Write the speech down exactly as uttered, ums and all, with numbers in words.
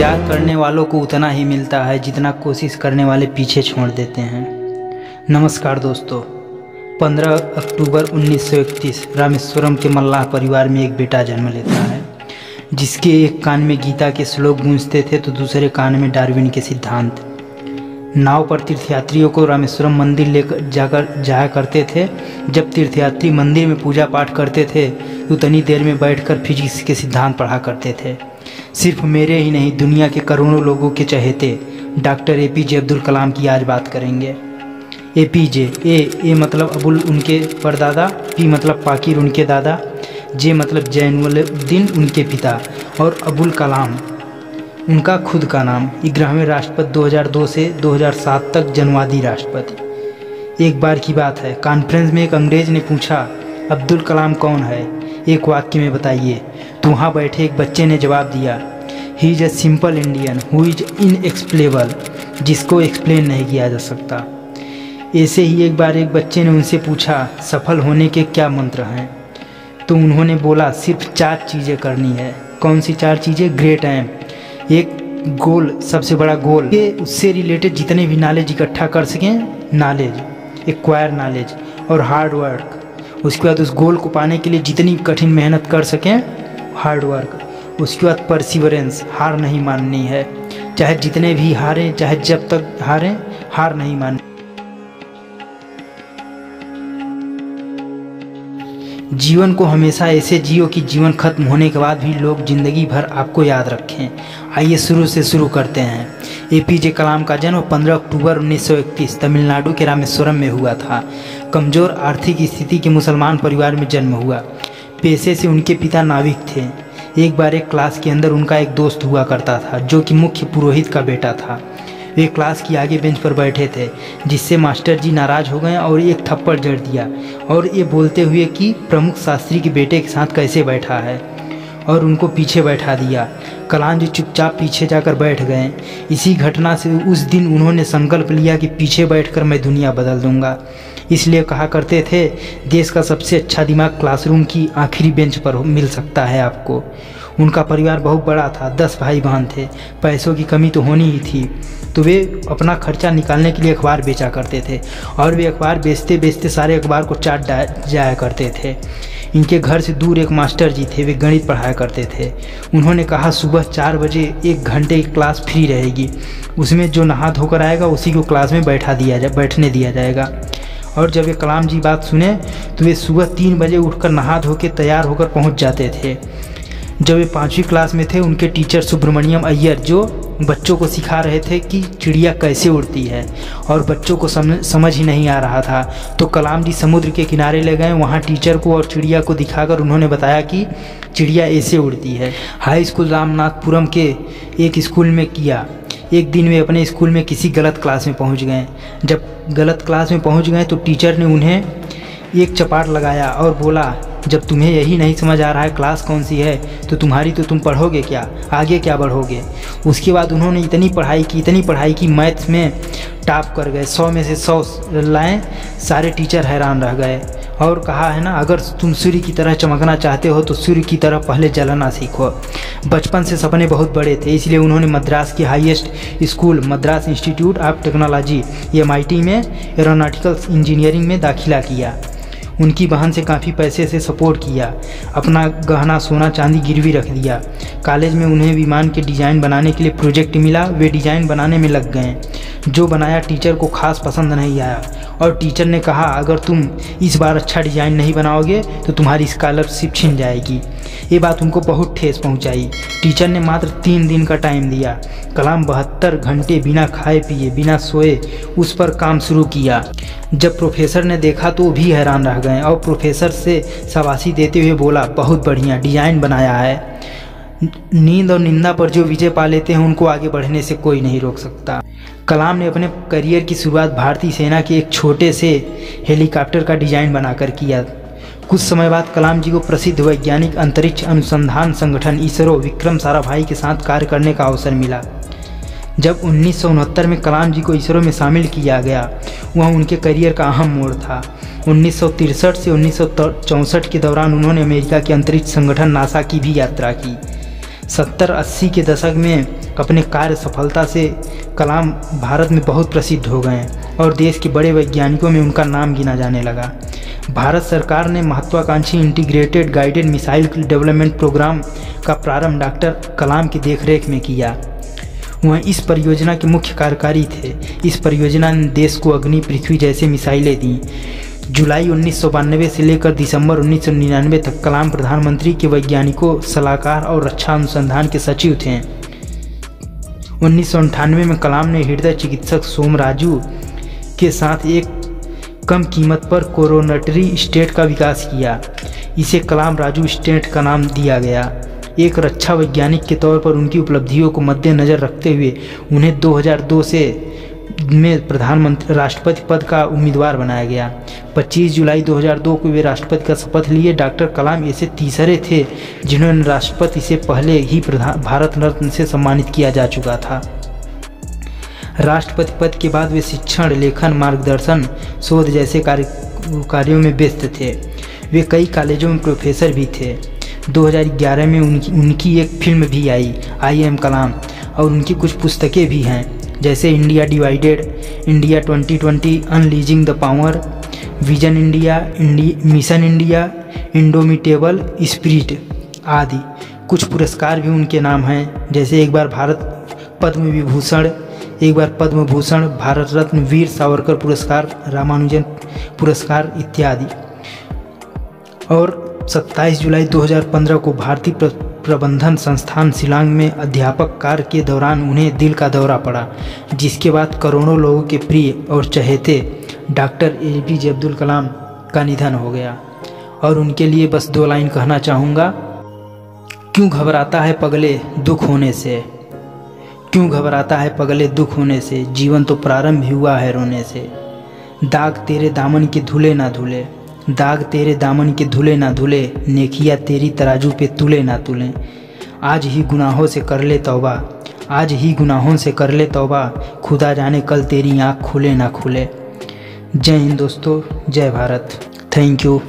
इजाद करने वालों को उतना ही मिलता है जितना कोशिश करने वाले पीछे छोड़ देते हैं। नमस्कार दोस्तों, पंद्रह अक्टूबर उन्नीस सौ इकतीस रामेश्वरम के मल्लाह परिवार में एक बेटा जन्म लेता है, जिसके एक कान में गीता के श्लोक गूंजते थे तो दूसरे कान में डार्विन के सिद्धांत। नाव पर तीर्थयात्रियों को रामेश्वरम मंदिर लेकर जाकर जाया करते थे। जब तीर्थयात्री मंदिर में पूजा पाठ करते थे उतनी देर में बैठकर फिजिक्स के सिद्धांत पढ़ा करते थे। सिर्फ मेरे ही नहीं, दुनिया के करोड़ों लोगों के चहेते doctor A P J Abdul Kalam की आज बात करेंगे। ए पी जे, ए ए मतलब अबुल उनके परदादा, पी मतलब पाकिर उनके दादा, जे मतलब जैनुलद्दीन उनके पिता, और अबुल कलाम उनका खुद का नाम। ग्यारहवें राष्ट्रपति, दो हज़ार दो से दो हज़ार सात तक जन्मवादी राष्ट्रपति। एक बार की बात है, कॉन्फ्रेंस में एक अंग्रेज़ ने पूछा, अब्दुल कलाम कौन है, एक वाक्य में बताइए। तो वहाँ बैठे एक बच्चे ने जवाब दिया, he is a simple Indian who is inexplicable, जिसको एक्सप्लेन नहीं किया जा सकता। ऐसे ही एक बार एक बच्चे ने उनसे पूछा, सफल होने के क्या मंत्र हैं, तो उन्होंने बोला, सिर्फ चार चीज़ें करनी है। कौन सी चार चीज़ें? ग्रेट एम, एक गोल, सबसे बड़ा गोल, ये उससे रिलेटेड जितने भी नॉलेज इकट्ठा कर सकें, नॉलेज एक्वायर नॉलेज, और हार्ड वर्क, उसके बाद उस गोल को पाने के लिए जितनी कठिन मेहनत कर सकें, हार्ड वर्क, उसके बाद परसिवरेंस, हार नहीं माननी है, चाहे जितने भी हारें, चाहे जब तक हारें, हार नहीं माननी। जीवन को हमेशा ऐसे जियो कि जीवन खत्म होने के बाद भी लोग ज़िंदगी भर आपको याद रखें। आइए शुरू से शुरू करते हैं। ए पी जे कलाम का जन्म पंद्रह अक्टूबर उन्नीस सौ इकतीस तमिलनाडु के रामेश्वरम में हुआ था। कमज़ोर आर्थिक स्थिति के मुसलमान परिवार में जन्म हुआ। पेशे से उनके पिता नाविक थे। एक बार एक क्लास के अंदर उनका एक दोस्त हुआ करता था जो कि मुख्य पुरोहित का बेटा था। वे क्लास की आगे बेंच पर बैठे थे, जिससे मास्टर जी नाराज हो गए और एक थप्पड़ जड़ दिया, और ये बोलते हुए कि प्रमुख शास्त्री के बेटे के साथ कैसे बैठा है, और उनको पीछे बैठा दिया। कलाम जी चुपचाप पीछे जाकर बैठ गए। इसी घटना से उस दिन उन्होंने संकल्प लिया कि पीछे बैठकर मैं दुनिया बदल दूंगा। इसलिए कहा करते थे, देश का सबसे अच्छा दिमाग क्लासरूम की आखिरी बेंच पर मिल सकता है आपको। उनका परिवार बहुत बड़ा था, दस भाई बहन थे, पैसों की कमी तो होनी ही थी, तो वे अपना खर्चा निकालने के लिए अखबार बेचा करते थे, और वे अखबार बेचते बेचते सारे अखबार को चाट जाया करते थे। इनके घर से दूर एक मास्टर जी थे, वे गणित पढ़ाया करते थे। उन्होंने कहा, सुबह चार बजे एक घंटे की क्लास फ्री रहेगी, उसमें जो नहा धोकर आएगा उसी को क्लास में बैठा दिया जाए बैठने दिया जाएगा। और जब ये कलाम जी बात सुने तो वे सुबह तीन बजे उठकर नहा धो के तैयार होकर पहुँच जाते थे। जब वे पाँचवीं क्लास में थे, उनके टीचर सुब्रमण्यम अय्यर, जो बच्चों को सिखा रहे थे कि चिड़िया कैसे उड़ती है, और बच्चों को समझ समझ ही नहीं आ रहा था, तो कलाम जी समुद्र के किनारे ले गए। वहाँ टीचर को और चिड़िया को दिखाकर उन्होंने बताया कि चिड़िया ऐसे उड़ती है। हाई स्कूल रामनाथपुरम के एक स्कूल में किया। एक दिन वे अपने स्कूल में किसी गलत क्लास में पहुँच गए। जब गलत क्लास में पहुँच गए तो टीचर ने उन्हें एक चपाट लगाया और बोला, जब तुम्हें यही नहीं समझ आ रहा है क्लास कौन सी है तो तुम्हारी, तो तुम पढ़ोगे क्या, आगे क्या बढ़ोगे। उसके बाद उन्होंने इतनी पढ़ाई की इतनी पढ़ाई की मैथ्स में टॉप कर गए, सौ में से सौ लाएँ। सारे टीचर हैरान रह गए और कहा, है ना, अगर तुम सूर्य की तरह चमकना चाहते हो तो सूर्य की तरह पहले जलना सीखो। बचपन से सपने बहुत बड़े थे, इसलिए उन्होंने मद्रास के highest school Madras institute of Technology M I T में एरोनॉटिकल इंजीनियरिंग में दाखिला किया। उनकी बहन से काफ़ी पैसे से सपोर्ट किया, अपना गहना सोना चांदी गिरवी रख दिया। कॉलेज में उन्हें विमान के डिज़ाइन बनाने के लिए प्रोजेक्ट मिला, वे डिज़ाइन बनाने में लग गए। जो बनाया टीचर को खास पसंद नहीं आया, और टीचर ने कहा, अगर तुम इस बार अच्छा डिज़ाइन नहीं बनाओगे तो तुम्हारी स्कॉलरशिप छिन जाएगी। ये बात उनको बहुत ठेस पहुंचाई। टीचर ने मात्र तीन दिन का टाइम दिया। कलाम बहत्तर घंटे बिना खाए पिए बिना सोए उस पर काम शुरू किया। जब प्रोफेसर ने देखा तो भी हैरान रह गए, और प्रोफेसर से शाबाशी देते हुए बोला, बहुत बढ़िया डिज़ाइन बनाया है। नींद और निंदा पर जो विजय पा लेते हैं उनको आगे बढ़ने से कोई नहीं रोक सकता। कलाम ने अपने करियर की शुरुआत भारतीय सेना के एक छोटे से हेलीकॉप्टर का डिज़ाइन बनाकर किया। कुछ समय बाद कलाम जी को प्रसिद्ध वैज्ञानिक अंतरिक्ष अनुसंधान संगठन इसरो विक्रम साराभाई के साथ कार्य करने का अवसर मिला। जब उन्नीस सौ उनहत्तर में कलाम जी को इसरो में शामिल किया गया, वह उनके करियर का अहम मोड़ था। उन्नीस सौ तिरसठ से उन्नीस सौ चौंसठ के दौरान उन्होंने अमेरिका के अंतरिक्ष संगठन नासा की भी यात्रा की। सत्तर अस्सी के दशक में अपने कार्य सफलता से कलाम भारत में बहुत प्रसिद्ध हो गए और देश के बड़े वैज्ञानिकों में उनका नाम गिना जाने लगा। भारत सरकार ने महत्वाकांक्षी integrated guided missile development programme का प्रारंभ डॉक्टर कलाम की देखरेख में किया। वह इस परियोजना के मुख्य कार्यकारी थे। इस परियोजना ने देश को अग्नि, पृथ्वी जैसे मिसाइलें दीं। जुलाई उन्नीस सौ बानवे से लेकर दिसंबर उन्नीस सौ निन्यानवे तक कलाम प्रधानमंत्री के वैज्ञानिकों, सलाहकार और रक्षा अनुसंधान के सचिव थे। उन्नीस सौ अंठानवे में कलाम ने हृदय चिकित्सक सोमराजू के साथ एक कम कीमत पर कोरोनरी स्टेंट का विकास किया। इसे कलाम राजू स्टेंट का नाम दिया गया। एक रक्षा वैज्ञानिक के तौर पर उनकी उपलब्धियों को मद्देनजर रखते हुए उन्हें दो हज़ार दो से में प्रधानमंत्री राष्ट्रपति पद का उम्मीदवार बनाया गया। पच्चीस जुलाई दो हज़ार दो को वे राष्ट्रपति का शपथ लिए। डॉक्टर कलाम ऐसे तीसरे थे जिन्होंने राष्ट्रपति से पहले ही प्रधान भारत रत्न से सम्मानित किया जा चुका था। राष्ट्रपति पद के बाद वे शिक्षण, लेखन, मार्गदर्शन, शोध जैसे कार्य कार्यों में व्यस्त थे। वे कई कॉलेजों में प्रोफेसर भी थे। दो हज़ार ग्यारह में उनकी उनकी एक फिल्म भी आई, आई एम कलाम, और उनकी कुछ पुस्तकें भी हैं जैसे India divided, India twenty twenty, unleashing the power, vision India, mission India, indomitable spirit आदि। कुछ पुरस्कार भी उनके नाम हैं जैसे एक बार भारत पद्म विभूषण, एक बार पद्म भूषण, भारत रत्न, वीर सावरकर पुरस्कार, रामानुजन पुरस्कार इत्यादि। और सत्ताईस जुलाई दो हज़ार पंद्रह को भारतीय प्रबंधन संस्थान शिलांग में अध्यापक कार्य के दौरान उन्हें दिल का दौरा पड़ा, जिसके बाद करोड़ों लोगों के प्रिय और चहेते doctor A P J Abdul Kalam का निधन हो गया। और उनके लिए बस दो लाइन कहना चाहूँगा। क्यों घबराता है पगले दुख होने से, क्यों घबराता है पगले दुख होने से, जीवन तो प्रारंभ ही हुआ है रोने से। दाग तेरे दामन के धुले ना धुले, दाग तेरे दामन के धुले ना धुले, नेकिया तेरी तराजू पे तुले ना तुले। आज ही गुनाहों से कर ले तौबा, आज ही गुनाहों से कर ले तौबा, खुदा जाने कल तेरी आँख खुले ना खुले। जय हिंद दोस्तों, जय भारत। Thank you.